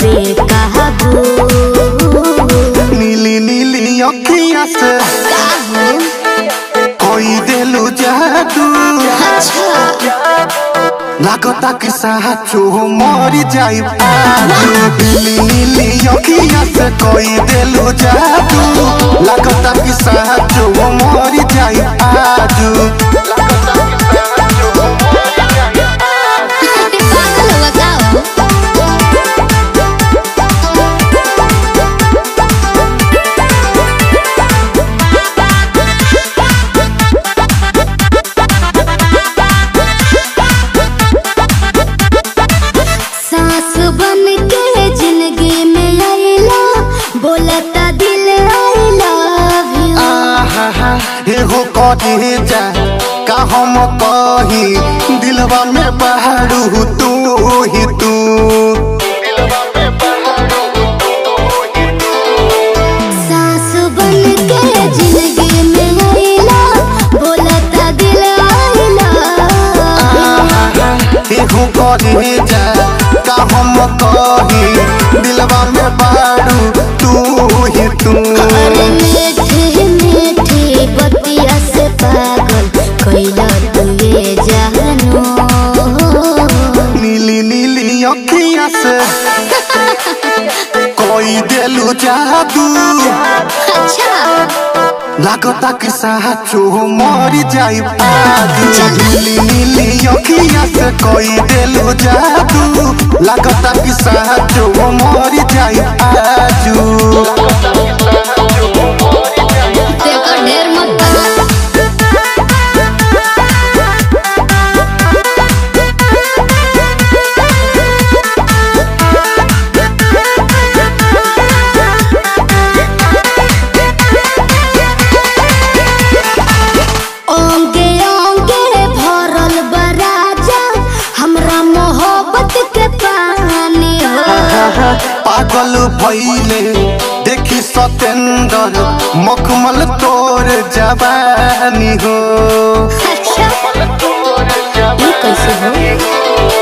बे कहबू नीली नीली अखियां से कोई देलू जादू लागता कि साचो मर जाई नीली नीली अखियां से कोई देलू जादू लागता कि साचो मर जाई बोलता दिल आई लव यू आहा एगो कहे जा का हम कही दिलवा में बहड़ू तू दिलवा में बहड़ू तू सास बन के जिंदगी में आई लव बोलता दिल आई लव आहा एगो कहे जा का हम कही दिलवा में बहड़ू नीली नीली अखियां से कोई देलू जादू लागता कि साचो मर जाई नीली नीली अखियां से कोई देलू जादू लागता कि साचो मर जाई आजू। पागल भइले देखी सतेंदर मखमल तोर जवानी हो।